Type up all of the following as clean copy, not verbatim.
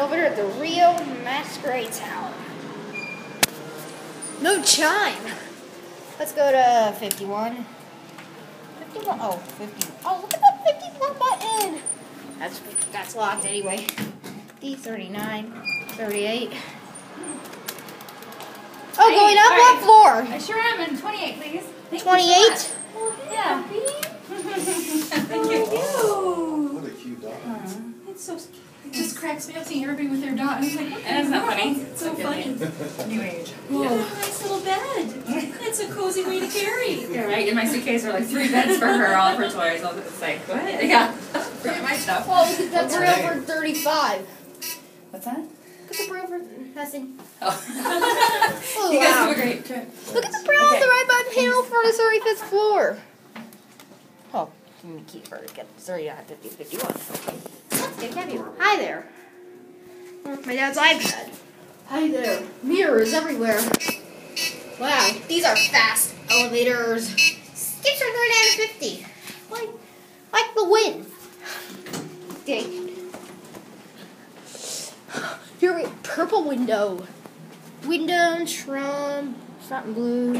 over to the Rio Masquerade Tower. No chime! Let's go to 51. 51? Oh, 51. Oh, look at that 51 button! That's locked anyway. D39, 38. Oh, hey, going up what floor? I sure am. In 28, please. Thank 28? Well, yeah. Thank you. What a cute dog. It's so cute. It just cracks me up seeing everybody with their dog. It's like, and it's not funny. It's so funny. New age. Whoa. Yeah. Nice little bed. It's a cozy way to carry. Yeah, right. In my suitcase are like 3 beds for her, all of her toys. It's like, what? Yeah. Forget my stuff. Well, that's we're over 35. What's that? Look at the brow for nothing. Oh. You guys do a great trip. Look at the brow on the right bottom panel for the 35th floor. Oh, let me keep her. Get 39, 50, 51. Hi there. My dad's iPad. Hi there. Mirrors everywhere. Wow, these are fast elevators. Skips are going down to 50. Like the wind. Your purple window. Window, Trump, Fontainebleau.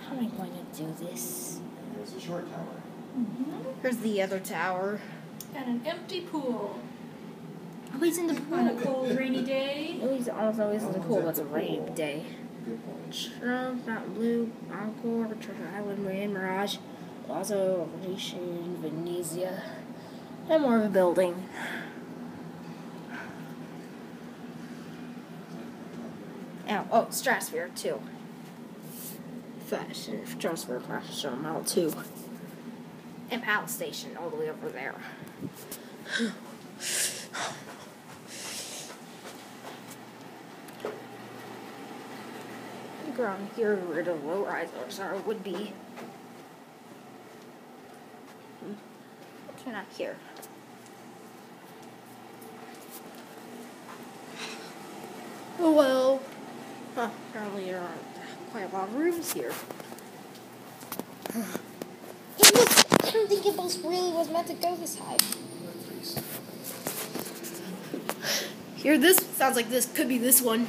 How am I going to do this? There's a short tower. Mm-hmm. Here's the other tower. And an empty pool. Always in the pool. On a cold, rainy day. Always in the pool. It's a rainy day. Trump, Fontainebleau, Encore, Treasure Island, Mayan, Mirage. Also, Venetian, Venezia. And more of a building. Oh, Stratosphere, too. Fashion, Stratosphere, Fashion Show, Model 2. And Palace Station, all the way over there. Ground here where the low risers are would be. Turn up here. Oh well. Huh, apparently there are quite a lot of rooms here. I don't think it really was meant to go this high. Here, this sounds like this could be this one.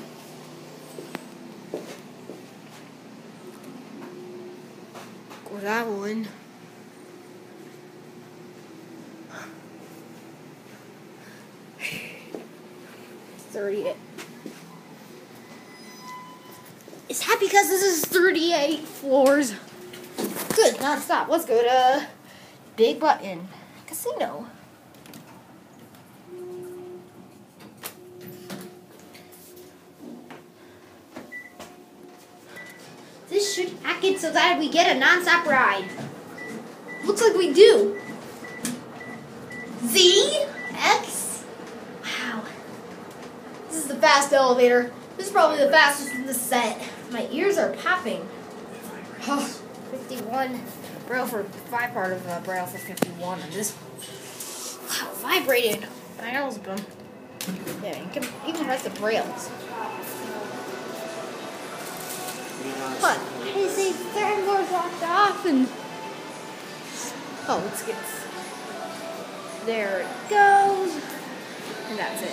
Or that one. It's happy because this is 38 floors. Good, non-stop. Let's go to Big Button Casino. This should hack it so that we get a non-stop ride. Looks like we do. ZX. This is the fast elevator. This is probably the fastest in the set. My ears are popping. Oh, 51. Brow for 5 part of the brow for 51 on this. Wow, vibrated. My elbows bump. Yeah, you can even write the brails. What? I see third floor's locked off and... Oh, let's get... There it goes. And that's it.